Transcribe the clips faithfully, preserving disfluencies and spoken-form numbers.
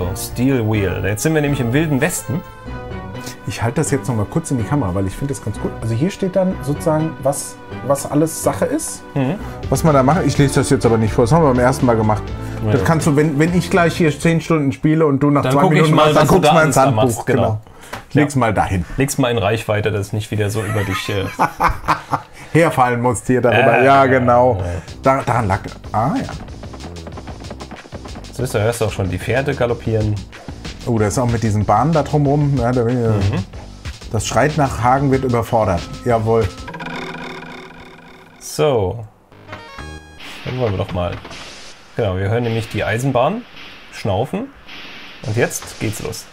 also Steel Wheel. Jetzt sind wir nämlich im Wilden Westen. Ich halte das jetzt noch mal kurz in die Kamera, weil ich finde das ganz gut. Also hier steht dann sozusagen, was, was alles Sache ist, mhm. was man da macht. Ich lese das jetzt aber nicht vor, das haben wir beim ersten Mal gemacht. Ja. Das kannst du, wenn, wenn ich gleich hier zehn Stunden spiele und du nach dann zwei Minuten mal, machst, dann guckst du mal ins Handbuch. Machst, genau. Genau. Ich leg's ja. mal dahin. Leg's mal in Reichweite, dass es nicht wieder so über dich äh herfallen musst hier darüber. Äh, ja, genau. Äh. Da, daran lag. Ah, ja. So, da hörst du auch schon die Pferde galoppieren. Oh, das ist auch mit diesen Bahnen da drumherum. Ja, da mhm. Das Schreit nach Hagen wird überfordert. Jawohl. So. Dann wollen wir doch mal. Genau, wir hören nämlich die Eisenbahn schnaufen. Und jetzt geht's los.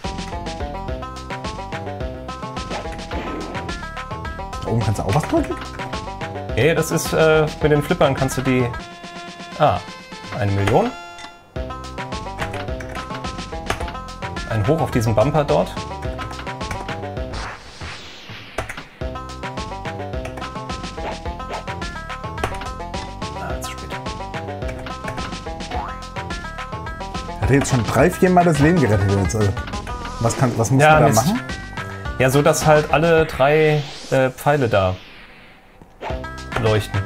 Da oben kannst du auch was drücken? Okay, das ist äh, mit den Flippern kannst du die. Ah, eine Million. Ein Hoch auf diesen Bumper dort. Ah, zu spät. Hat er jetzt schon drei, vier Mal das Leben gerettet jetzt. Also, was, kann, was muss ja, man da Mist. machen? Ja, so dass halt alle drei äh, Pfeile da leuchten.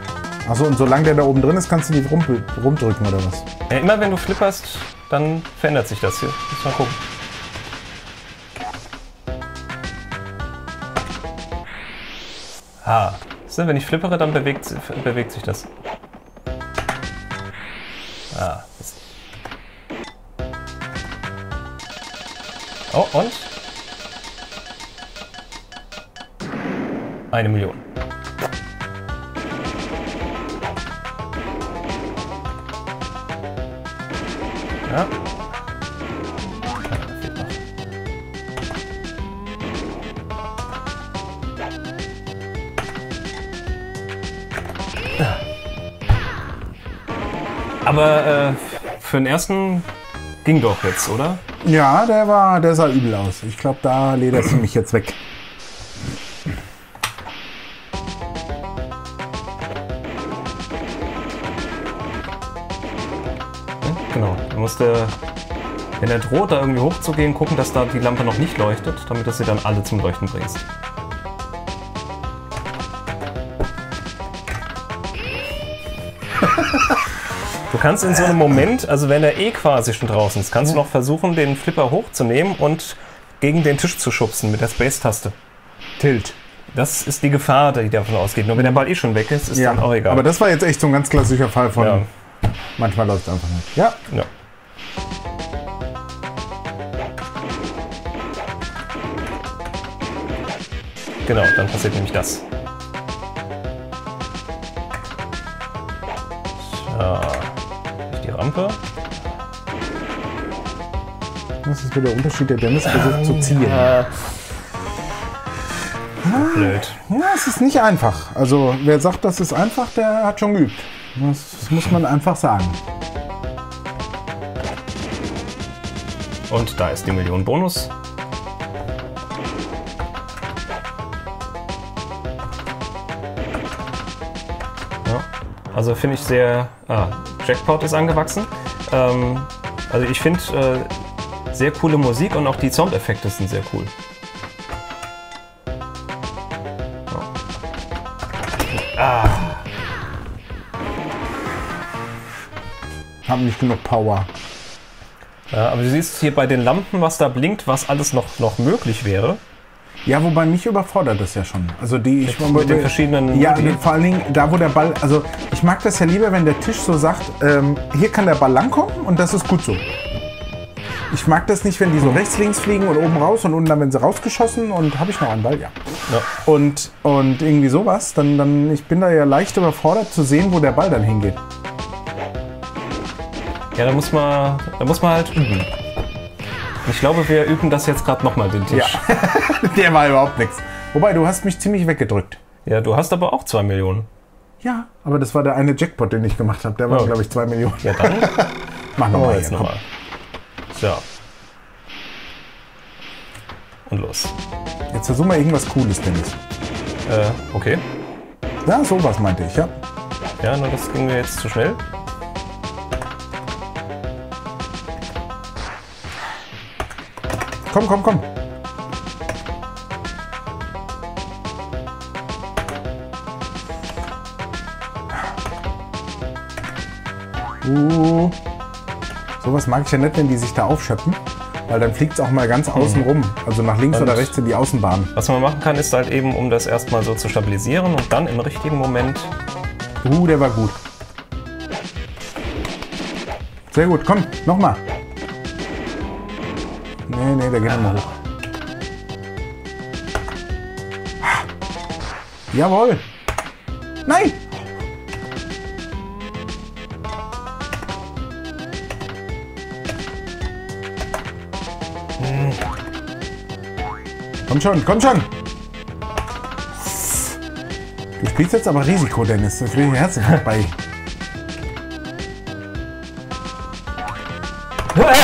Achso, und solange der da oben drin ist, kannst du die rum, rumdrücken oder was? Ja, immer wenn du flipperst, dann verändert sich das hier. Muss mal gucken. Ha. So, wenn ich flippere, dann bewegt, bewegt sich das. Ah. Oh, und? Eine Million. Ja. Aber äh, für den ersten ging doch jetzt, oder? Ja, der war, der sah übel aus. Ich glaube, da lederst du mich jetzt weg. Genau, da musste, wenn er droht, da irgendwie hochzugehen, gucken, dass da die Lampe noch nicht leuchtet, damit du sie dann alle zum Leuchten bringst. Du kannst in so einem Moment, also wenn er eh quasi schon draußen ist, kannst du noch versuchen, den Flipper hochzunehmen und gegen den Tisch zu schubsen mit der Space-Taste. Tilt. Das ist die Gefahr, die davon ausgeht. Nur wenn der Ball eh schon weg ist, ist ja, dann auch egal. Aber das war jetzt echt so ein ganz klassischer Fall von... Ja. Manchmal läuft es einfach nicht. Ja. ja. Genau, dann passiert nämlich das. Ja, die Rampe. Das ist wieder der Unterschied, der Dennis versucht ähm, zu ziehen. Ja. Blöd. Ja, es ist nicht einfach. Also wer sagt, das ist einfach, der hat schon geübt. Das muss man einfach sagen. Und da ist die Million Bonus. Ja, also finde ich sehr... Ah, Jackpot ist angewachsen. Ähm, also ich finde äh, sehr coole Musik und auch die Soundeffekte sind sehr cool. Ja. Ah. Haben nicht genug Power. Ja, aber du siehst hier bei den Lampen, was da blinkt, was alles noch, noch möglich wäre. Ja, wobei mich überfordert das ja schon. Also die ich mit, mit den verschiedenen. Ja, die, vor allen Dingen da, wo der Ball. Also ich mag das ja lieber, wenn der Tisch so sagt, ähm, hier kann der Ball langkommen und das ist gut so. Ich mag das nicht, wenn die so rechts, links fliegen und oben raus und unten dann, wenn sie rausgeschossen und habe ich noch einen Ball, ja. ja. Und, und irgendwie sowas, dann, dann ich bin da ja leicht überfordert zu sehen, wo der Ball dann hingeht. Ja, da muss man, da muss man halt üben. Ich glaube, wir üben das jetzt gerade nochmal, den Tisch. Ja. Der war überhaupt nichts. Wobei, du hast mich ziemlich weggedrückt. Ja, du hast aber auch zwei Millionen. Ja, aber das war der eine Jackpot, den ich gemacht habe. Der war, ja. glaube ich, zwei Millionen. Ja, dann mach nochmal jetzt nochmal. So. Und los. Jetzt versuch mal irgendwas Cooles, Dennis. Äh, okay. Ja, sowas meinte ich, ja. Ja, nur das ging mir jetzt zu schnell. Komm, komm, komm. Uh. Sowas mag ich ja nicht, wenn die sich da aufschöpfen. Weil dann fliegt es auch mal ganz außen rum, also nach links und oder rechts in die Außenbahn. Was man machen kann, ist halt eben, um das erstmal so zu stabilisieren und dann im richtigen Moment... Uh, der war gut. Sehr gut, komm, nochmal. Nee, nee, der geht nochmal hoch. Jawohl. Nein! Komm schon, komm schon! Du spielst jetzt aber Risiko, Dennis. Das will ich herzlich vorbei.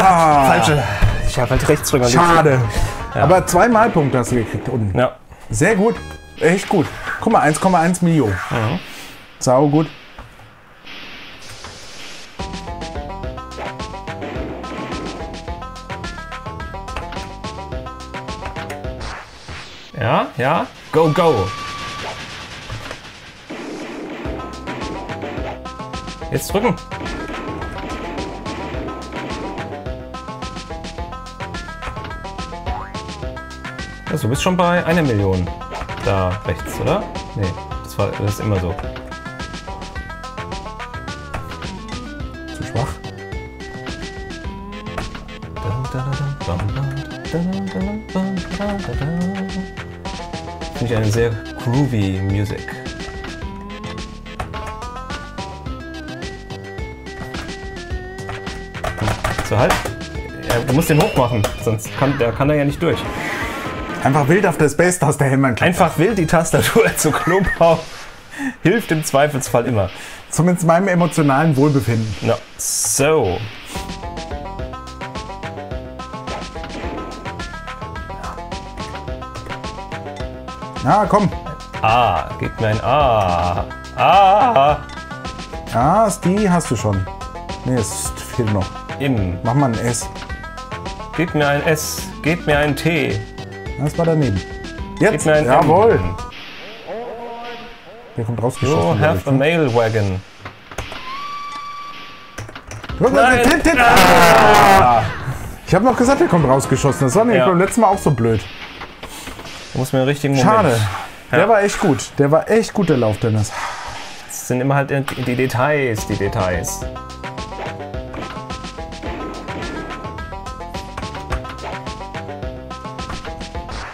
Ah, falsche. Ich habe halt rechts drüber gelegt. Schade. Ja. Aber zwei Malpunkte hast du gekriegt unten. Ja. Sehr gut. Echt gut. Guck mal, eins Komma eins Millionen. Mhm. Sau gut. Ja, ja, go, go! Jetzt drücken! Also, du bist schon bei einer Million da rechts, oder? Nee, das, war, das ist immer so. Zu schwach. Finde ich eine sehr groovy Musik. So, halt. Du musst den hoch machen, sonst kann der, kann der ja nicht durch. Einfach wild auf der Space-Taste hämmern. Einfach wild die Tastatur zu Klobau. Hilft im Zweifelsfall immer. Zumindest meinem emotionalen Wohlbefinden. Ja. So. Na, komm. Ah, gib mir ein A. Ah. Ah, ist die hast du schon. Nee, es fehlt noch. Im. Mach mal ein S. Gib mir ein S. Gib mir ein T. Das war daneben. Jetzt. Gib mir ein Jawohl. M. Der kommt rausgeschossen. You have a mail wagon. Nein. Ah. Ich habe noch gesagt, der kommt rausgeschossen. Das war nämlich beim letzten Mal auch so blöd. Muss mir einen richtigen Moment. Schade. Der ja. war echt gut. Der war echt gut, der Lauf, Dennis. Das sind immer halt die Details, die Details.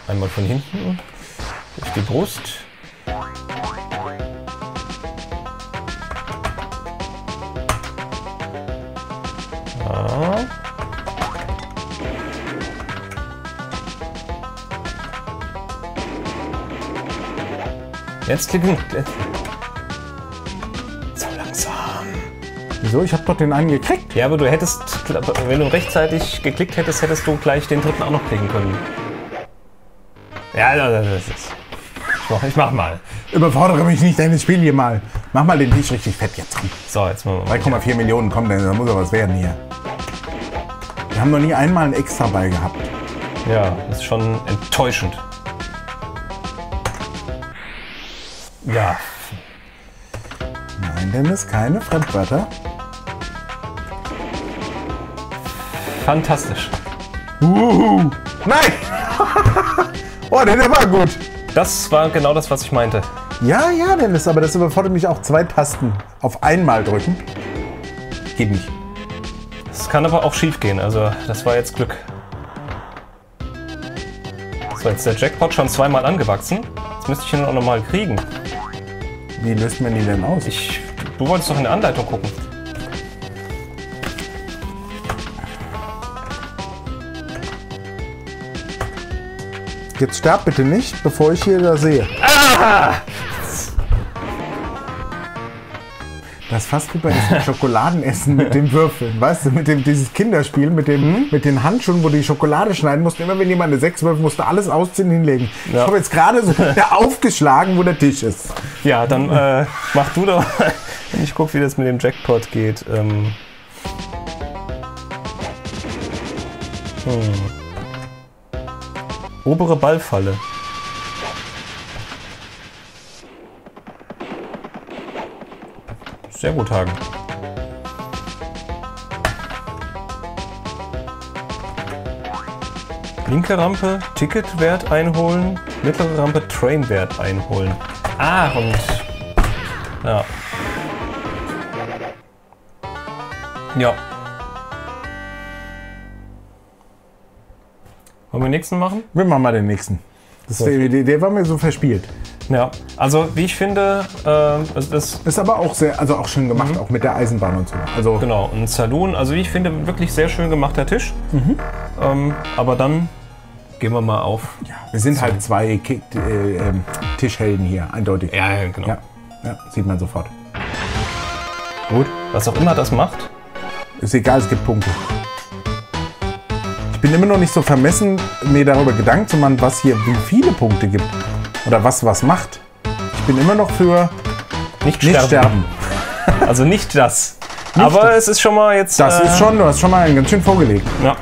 Einmal von hinten. Durch die Brust. Ja. Jetzt klicken. So langsam. Wieso? Ich habe doch den einen gekriegt. Ja, aber du hättest, wenn du rechtzeitig geklickt hättest, hättest du gleich den dritten auch noch klicken können. Ja, das ist. Ich mach, ich mach mal. Überfordere mich nicht, Dennis, spiel hier mal. Mach mal den Tisch richtig fett jetzt. So, jetzt machen wir mal. drei Komma vier Millionen, komm, Dennis, da muss ja was werden hier. Wir haben noch nie einmal einen extra Ball gehabt. Ja, das ist schon enttäuschend. Ja. Nein, Dennis, keine Fremdwörter. Fantastisch. Uhuhu. Nein! Oh, der war gut. Das war genau das, was ich meinte. Ja, ja, Dennis, aber das überfordert mich auch. Zwei Tasten auf einmal drücken. Geht nicht. Das kann aber auch schief gehen, also das war jetzt Glück. So, jetzt ist der Jackpot schon zweimal angewachsen. Jetzt müsste ich ihn auch nochmal kriegen. Wie löst man die denn aus? Ich, du wolltest doch in der Anleitung gucken. Jetzt sterb bitte nicht, bevor ich hier da sehe. Ah! Das ist fast wie bei diesem Schokoladenessen mit den Würfeln, weißt du, mit dem dieses Kinderspiel, mit, dem, mit den Handschuhen, wo du die Schokolade schneiden musst. Immer wenn jemand eine sechs wirft, musst du alles ausziehen und hinlegen. Ja. Ich habe jetzt gerade so da aufgeschlagen, wo der Tisch ist. Ja, dann äh, mach du doch. Ich guck, wie das mit dem Jackpot geht. Ähm. Hm. Obere Ballfalle. Sehr gut, Hagen. Linke Rampe, Ticketwert einholen. Mittlere Rampe, Trainwert einholen. Ah, und... Ja. Ja. Wollen wir den nächsten machen? Wir machen mal den nächsten. Das so. der, der war mir so verspielt. Ja, also wie ich finde, äh, es ist... Ist aber auch sehr, also auch schön gemacht, mhm. auch mit der Eisenbahn und so. Also genau, ein Saloon, also wie ich finde, wirklich sehr schön gemachter Tisch. Mhm. Ähm, aber dann gehen wir mal auf... Ja, wir sind so. halt zwei Kick, äh, Tischhelden hier, eindeutig. Ja, ja genau. Ja, ja, sieht man sofort. Gut. Was auch immer das macht. Ist egal, es gibt Punkte. Ich bin immer noch nicht so vermessen, mir darüber Gedanken zu machen, was hier wie viele Punkte gibt. Oder was was macht. Ich bin immer noch für nicht, nicht sterben. sterben. Also nicht das. Nicht Aber das. es ist schon mal jetzt... Das äh, ist schon, du hast schon mal ganz schön vorgelegt. Ja.